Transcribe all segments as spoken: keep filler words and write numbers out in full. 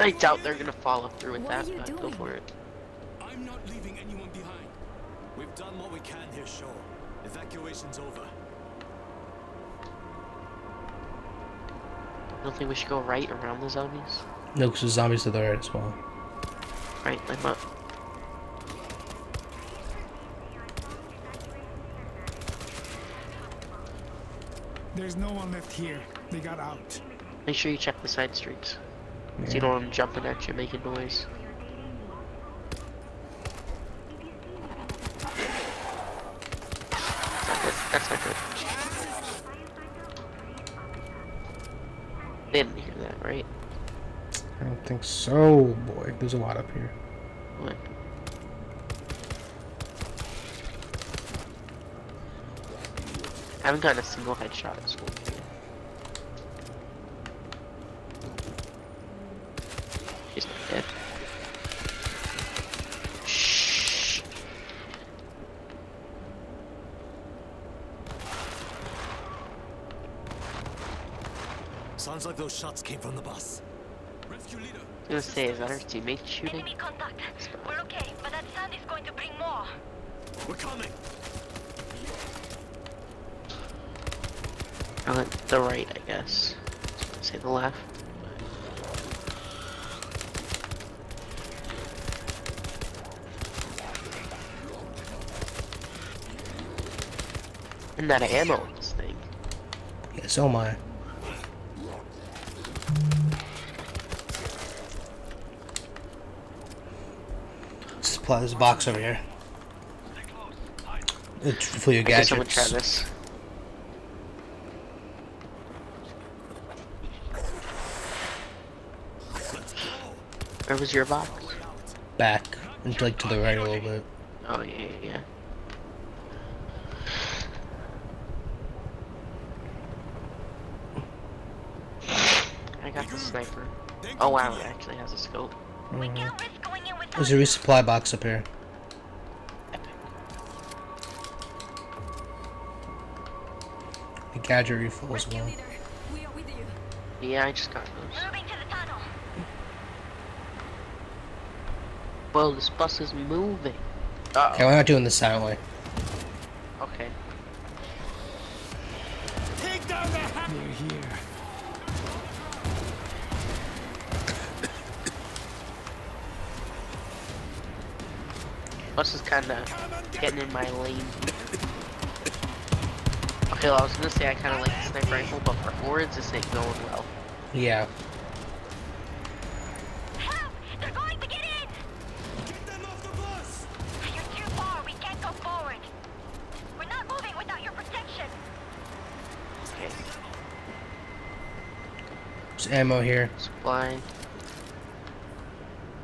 I doubt they're gonna follow through with that, but go for it. I'm not leaving anyone behind. We've done what we can here, Shaw. Evacuation's over. I don't think we should go right around the zombies. No, because the zombies are there as well. Right, I'm up. There's no one left here. They got out. Make sure you check the side streets. Yeah. So you don't want them jumping at you, making noise. That's not good. That's not good. They didn't hear that, right? I don't think so, boy. There's a lot up here. What? I haven't gotten a single headshot at school. He's not dead. Shh. Sounds like those shots came from the bus. Rescue leader. I was gonna say, is that our teammate shooting? Enemy contact. We're okay, but that sound is going to bring more. We're coming. I went to the right, I guess. I was gonna say the left. I'm not an ammo in this thing. Yeah, so am I. Supply, there's a box over here. It's for your gadgets. I guess I'm gonna try this. Where was your box? Back, and like to the right a little bit. Oh yeah, yeah, yeah. I got the sniper. Oh wow, it actually has a scope. Mm-hmm. There's a resupply box up here. The gadget refill as well. Yeah, I just got those. Whoa, this bus is moving. Uh-oh. Okay, we're not doing this silently. Okay. Take down the hat! They're here. Bus is kinda getting in my lane. Okay, well, I was gonna say I kinda like the sniper rifle, but for forwards this ain't going well. Yeah. Ammo here. Supply.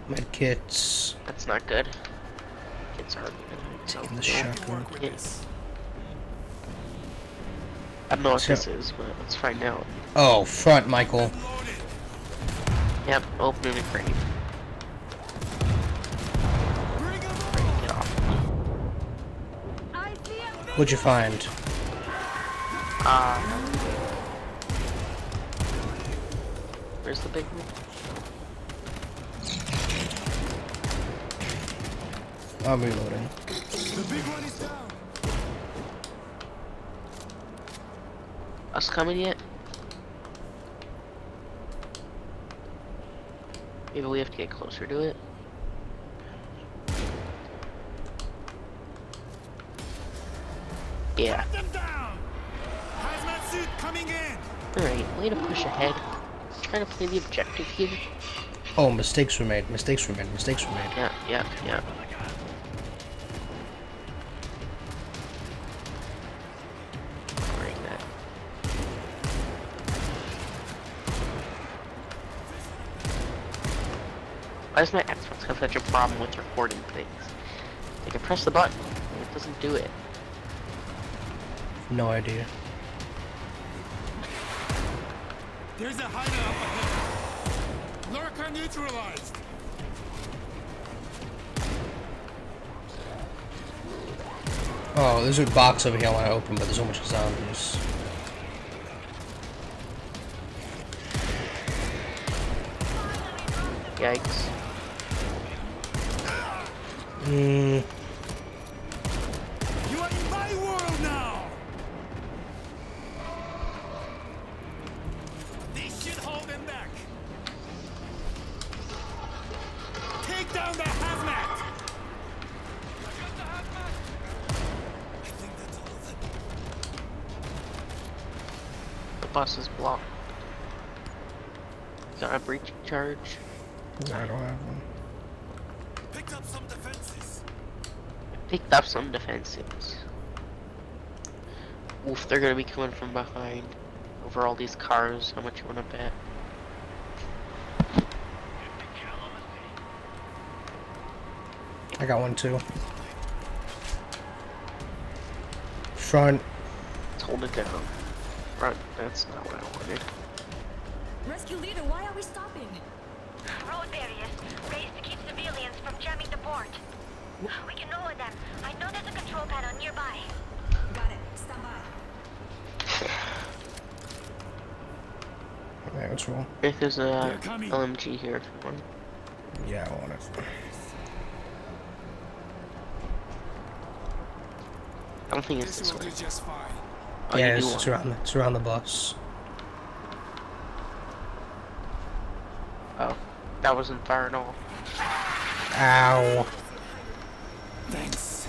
Med kits. That's not good. It's hard. Taking the shotgun. I don't know what so, this is, but let's find out. Oh, front, Michael. Yep, opening the crate. Get off. What'd you find? Ah. Uh, Where's the big one? I'm reloading. The big one is down. Us coming yet? Maybe we have to get closer to it. Yeah. Alright, way to push ahead. Trying to play the objective here. Oh, mistakes were made. Mistakes were made. Mistakes were made. Yeah, yeah, yeah. Bring that. Why does my Xbox have such a problem with recording things? Like I press the button, and it doesn't do it. No idea. There's a hideout up ahead. Lurker neutralized. Oh, there's a box over here I want to open, but there's so much zombies. Yikes. Hmm. You are in my world now. They should hold him back. Take down the hazmat. Got the hazmat. I think that's all of it. The bus is blocked. Is that a breach charge? No, I don't have one. Picked up some defenses. Picked up some defenses. Oof, they're gonna be coming from behind. Over all these cars, how much you wanna bet? I got one too. Front. Let's hold it down. Front, that's not what I wanted. Rescue leader, why are we stopping? Road barriers, ways to keep civilians from jamming the port. We can lower them. I know there's a control panel nearby. Got it. Stand by. Alright, let's roll. If there's a L M G here, if you want. Yeah, I want it. I don't think it's this, this way. Oh, yeah, it's, it's, around the, it's around the bus. Oh, that wasn't far at all. Ow. Thanks.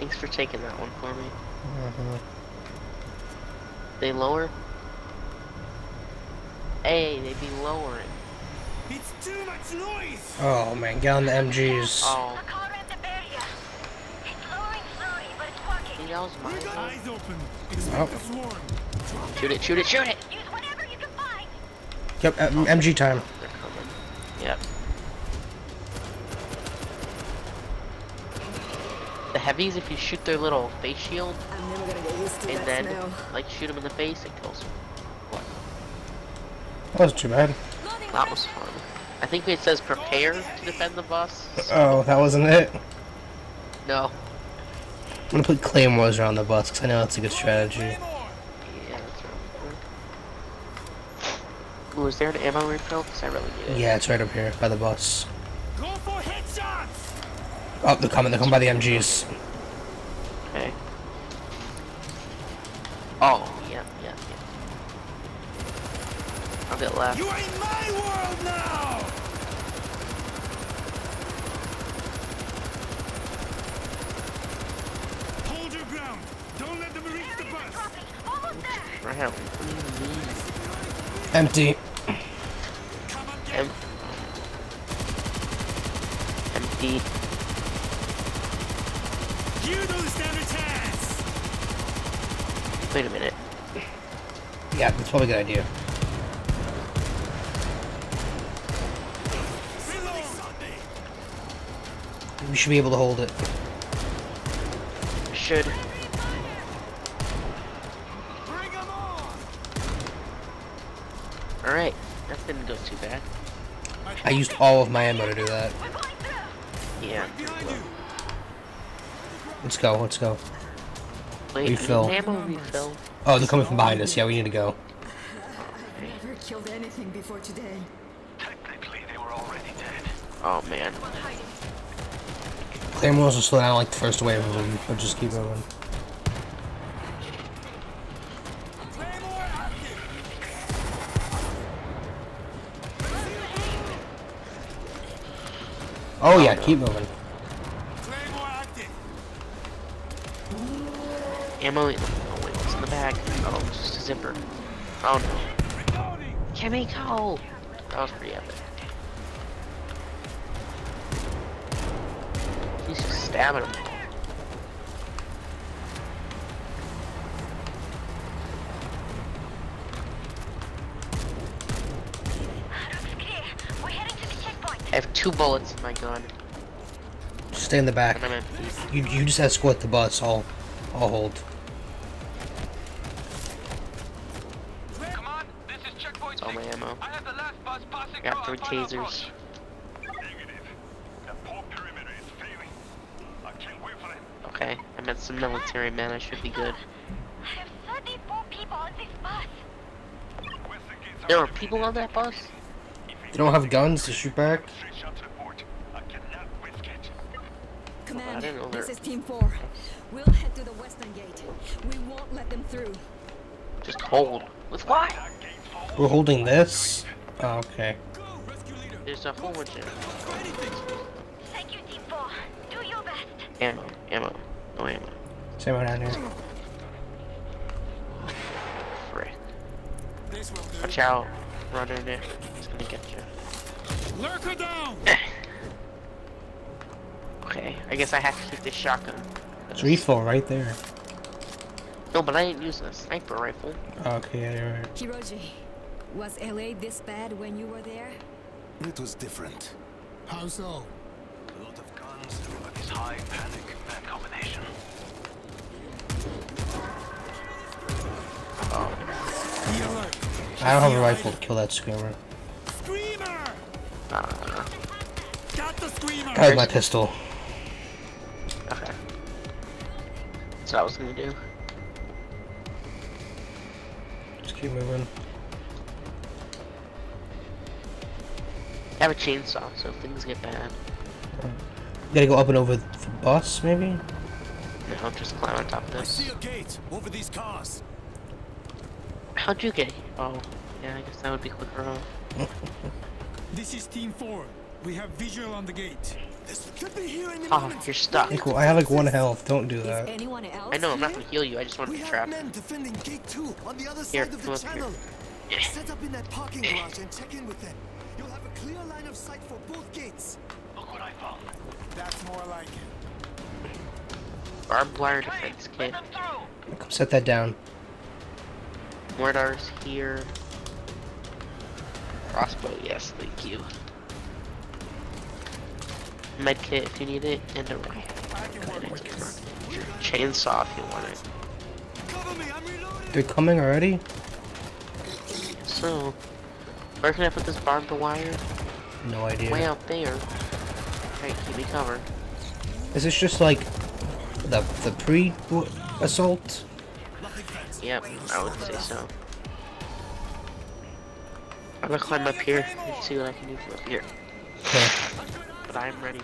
Thanks for taking that one for me. Mm-hmm. They lower? Hey, they be lowering. It's too much noise! Oh man, get on the M Gs. Oh. A car at the barrier. It's lowering slowly, but it's working. He yells mine. Eyes open. Oh. Shoot it, shoot it, shoot it! Use whatever you can find. Yep, um, M G time. Yep. The heavies, if you shoot their little face shield, I'm never gonna get used to and then, now. like, shoot them in the face, it kills them. What? That wasn't too bad. That was fun. I think it says prepare to defend the bus. So. Oh, that wasn't it? No. I'm gonna put claymores around the bus, because I know that's a good strategy. Ooh, is there an ammo refill? Because I really need it. Yeah, it's right up here by the bus. Go for headshots! Oh, they're coming. They're coming by the M Gs. Okay. Oh, yeah, yeah, yeah. I'll get left. You are in my world now! Hold your ground. Don't let them reach the bus. Almost there. Right here. Empty. Em Empty. You don't stand a chance. Wait a minute. Yeah, that's probably a good idea. We should be able to hold it. Should. Alright, that didn't go too bad. I used all of my ammo to do that. Yeah. Well. Let's go, let's go. Wait, refill. Ammo refill. Oh, they're coming from behind us. Yeah, we need to go. I never killed anything before today. Technically, they were already dead. Oh, man. Claymores will slow down like the first wave of them, but just keep moving. Oh, yeah, keep moving. Ammo. Oh, wait, what's in the bag? Oh, just a zipper. Oh, no. Chemical! That was pretty epic. He's just stabbing him. I have two bullets in my gun. Just stay in the back. You you just escort the bus. I'll I'll hold. Come on, this is checkpoint six. All my ammo. I have the last bus passing. I got three tasers. Negative. The port perimeter is failing. I can't wait for them. Okay, I met some military men. I should be good. I have thirty-four people on this bus. There were people on that bus. They don't have guns to shoot back. Command, this is Team Four. We'll head to the western gate. We won't let them through. Just hold. With what? We're holding this. Oh, okay. There's a forward jam. Thank you, Team Four. Do your best. Ammo, ammo, no ammo. Same one down here. Watch out, Roger there. It's gonna get you. Lurker down. Okay, I guess I have to keep this shotgun. It's lethal right there. No, but I ain't using a sniper rifle. Okay, you're right. Hiroji, was L A this bad when you were there? It was different. How so? A lot of guns and this high panic bad combination. Oh. You're I don't have a rifle to kill that screamer. Screamer! Uh, Got the screamer! I have my pistol. Okay. That's what I was gonna do. Just keep moving. I have a chainsaw, so if things get bad. You gotta go up and over the bus, maybe? No, just climb on top of this. I see a gate over these cars. How'd you get here? Oh, yeah, I guess that would be quicker off. This is Team Four. We have visual on the gate. This should be here in the oh, you're stuck. Cool. I have like one health. Don't do that. I know. I'm not gonna heal you. I just want to trap. Gate two on the other here, side of the channel. Here. Set up in that parking garage and check in with them. You'll have a clear line of sight for both gates. Look what I found. That's more like it. Barbed wire defense kit. Come set that down. Mortars here. Crossbow, yes, thank you. Medkit if you need it, and a rifle. Chainsaw if you want it. They're coming already? So, where can I put this barbed wire? No idea. Way out there. Alright, keep me covered. Is this just like the the pre-assault? Yep, I would say so. I'm gonna climb up here and see what I can do from up here. Okay. But I'm ready.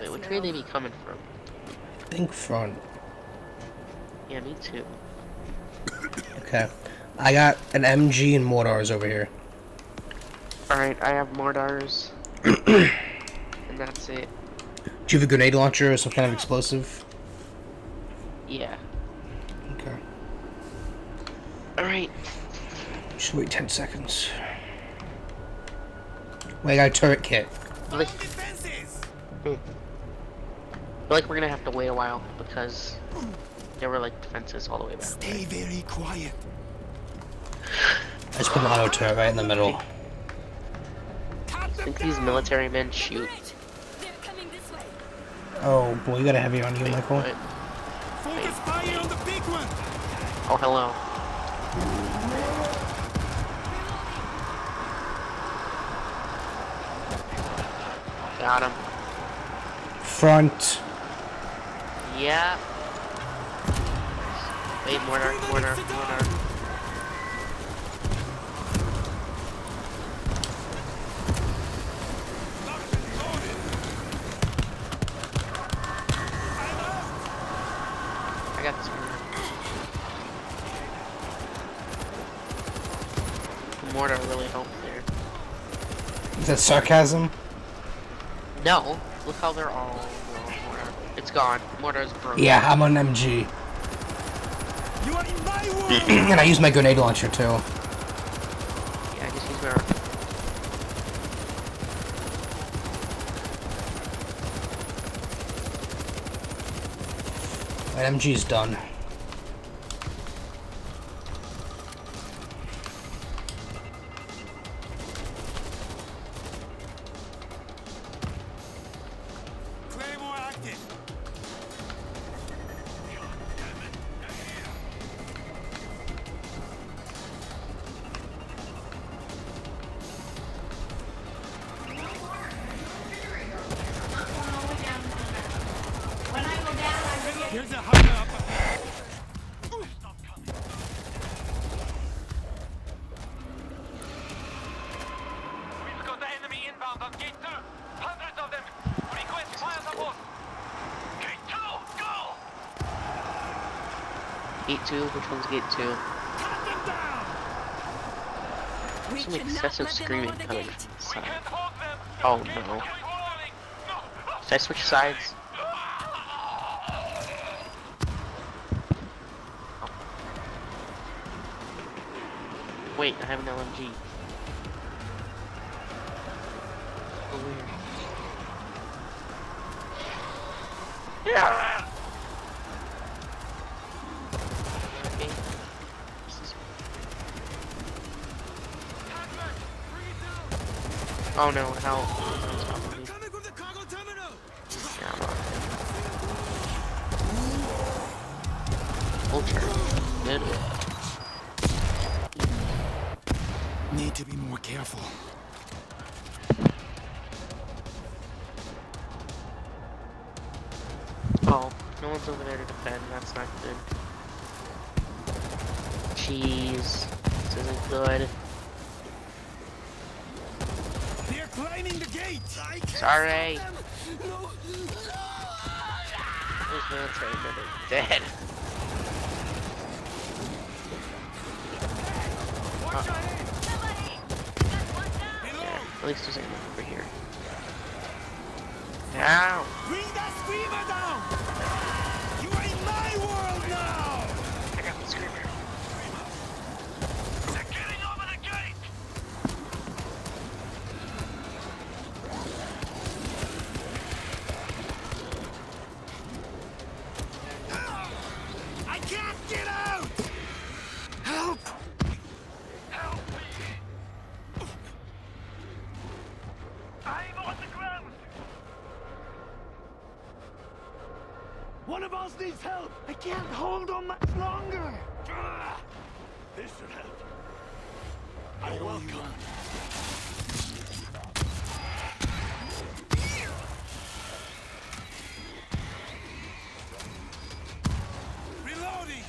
Wait, which way are they be coming from? I think front. Yeah, me too. Okay. I got an M G and mortars over here. Alright, I have mortars. And that's it. Do you have a grenade launcher or some kind of explosive? Yeah. Alright. Just wait ten seconds. Wait, I got a turret kit. I like, hmm. I feel like we're gonna have to wait a while because there were like defenses all the way back. Stay very quiet. I just put an auto turret right in the middle. I think these military men shoot. Oh boy, you got a heavy on you, wait, Michael. Wait. Focus fire on the big one. Oh, hello. Got him. Front. Yeah. Wait, mortar, mortar, mortar. I got this one. The mortar really helped there. Is that sarcasm? No, look how they're all oh, mortar. It's gone. Mortar's broken. Yeah, I'm on M G. You are in my world. And I use my grenade launcher too. Yeah, I just use my rifle. My M G's done. Here's a high up. Gate two? Which one's gate two? There's some excessive screaming coming from the side. Oh no. Should I switch sides? Wait, I have an L M G. So weird. Yeah. Okay. Oh no! How? Yeah, I'm Ultra. Good. Need to be more careful. Oh, no one's over there to defend. That's not good. Jeez, this isn't good. They're climbing the gate. I can't. Sorry. No, no, no. There's no train that is dead. Uh-oh. At least there's anyone over here. Now! Bring that screamer down! You are in my world now! I got the screamer. They're getting over the gate! I can't get out! Help! One of us needs help! I can't hold on much longer! Uh, this should help. I welcome. Reloading!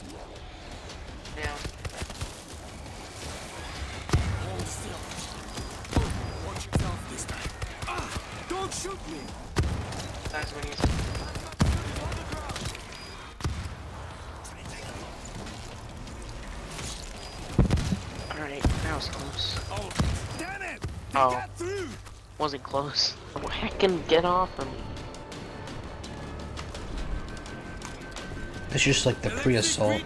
Now. Hold still. Watch yourself this time. Uh, don't shoot me! That's when he's... Close. Oh, damn it! Oh. Got through. Wasn't close. Heckin' get off him. It's just like the pre-assault.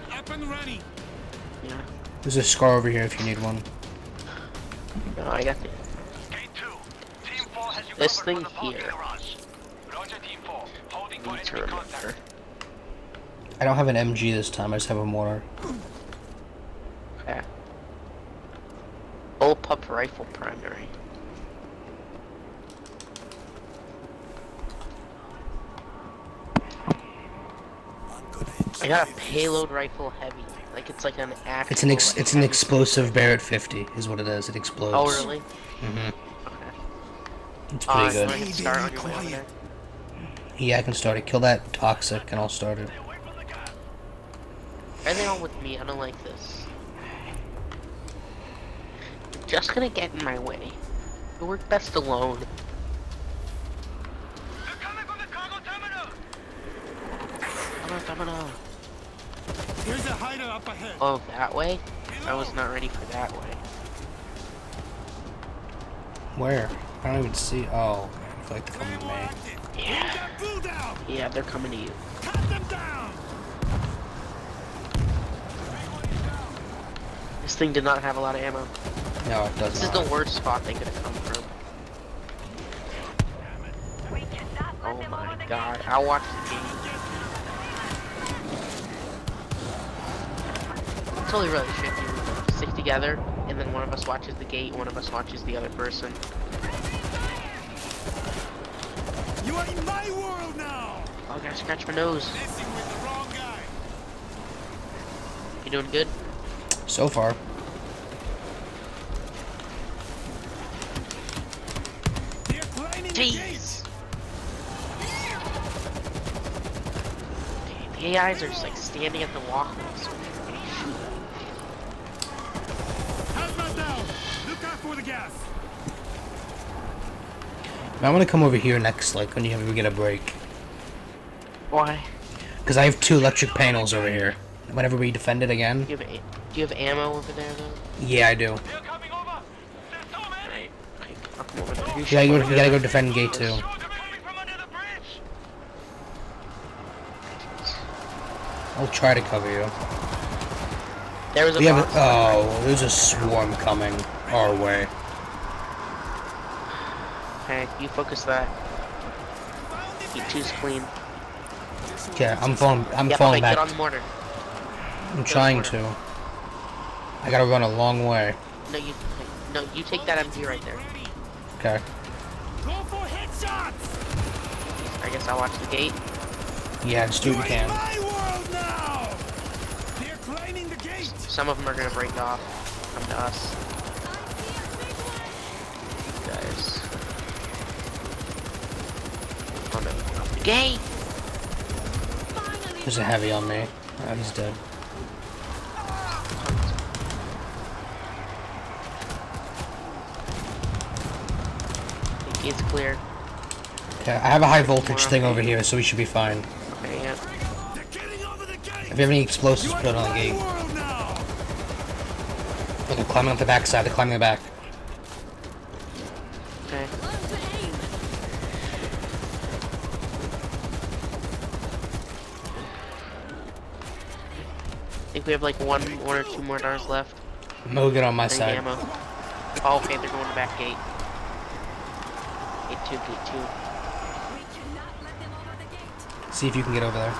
Yeah. There's a scar over here if you need one. No, I got the... This thing here. Need to remember. I don't have an M G this time. I just have a mortar. Yeah. Old pup rifle primary. I got a payload rifle heavy, like it's like an actual. It's an ex like it's an explosive Barrett fifty, is what it is. It explodes. Oh really? Mm-hmm. Okay. It's pretty uh, good. So I can start on your way over there? Yeah, I can start it. Kill that toxic, and I'll start it. Are they all with me? I don't like this. Just gonna get in my way. I work best alone. They're coming from the cargo terminal. Cargo terminal. Here's a hideout up ahead. Oh, that way? I was not ready for that way. Where? I don't even see. Oh, I feel like they're coming to me. Yeah. Yeah, they're coming to you. Cut them down. This thing did not have a lot of ammo. No, it doesn't. This not. Is the worst spot they could have come from. Oh my god, I'll watch the game. It's totally really shifty. Stick together, and then one of us watches the gate, one of us watches the other person. You are in my world now! Oh, I gotta scratch my nose. You doing good? So far. Jeez! The A Is are just like standing at the walkways. I want to come over here next, like when you have to get a break. Why? Because I have two electric panels over here. whenever we defend it again. Do you have, do you have ammo over there, though? Yeah, I do. Yeah, you gotta go defend gate two. I'll try to cover you. There was a we have a, oh, there's a swarm coming our way. Hey, you focus that. Gate two's clean. Okay, I'm falling. I'm yeah, falling back. Get on the mortar. I'm get trying mortar. to. I gotta run a long way. No, you. No, you take that M G right there. Okay. Go for headshots. I guess I'll watch the gate. Yeah, just do what you can. Some of them are gonna break off. Come to us. Guys. Oh no. Off the gate! There's a heavy on me. Oh, he's dead. The gate's clear. Okay, I have a high voltage thing over here, so we should be fine. Okay, yeah. If you have any explosives, put it on the gate. Look, they're climbing up the back side, they're climbing the back. Okay. I think we have like one, one or two more doors left. No good on my side. Ammo. Oh, okay, they're going to back gate. Gate two, gate two. See if you can get over there.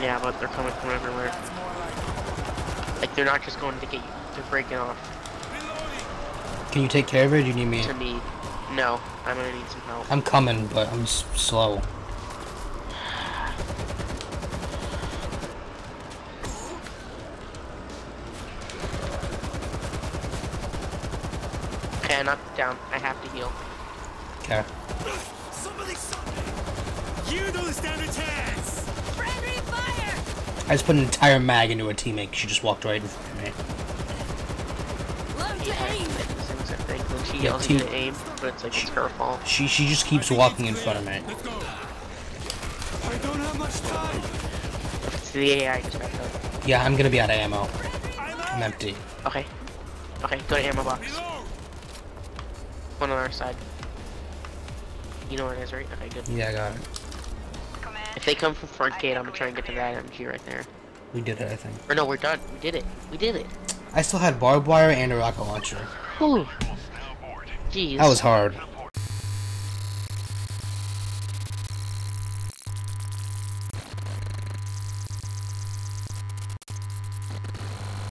Yeah, but they're coming from everywhere. Like they're not just going to get you, they're breaking off. Can you take care of it or do you need me? To me. No, I'm gonna need some help. I'm coming, but I'm s slow. Okay, I knocked it down. I have to heal. Okay. You don't stand a chance. Friendly fire. I just put an entire mag into a teammate. She just walked right in front of me. Love to aim. She yells to aim, but it's like it's her fault. She she just keeps walking in front of me. Let's go. I don't have much time. It's the A I just backed up. Yeah, I'm gonna be out of ammo. I'm empty. Okay. Okay, go to ammo box. One on our side. You know where it is, right? Okay, good. Yeah, I got it. If they come from front gate, I'm gonna try and get to that M G right there. We did it, I think. Or no, we're done. We did it. We did it. I still had barbed wire and a rocket launcher. Whew. Jeez. That was hard.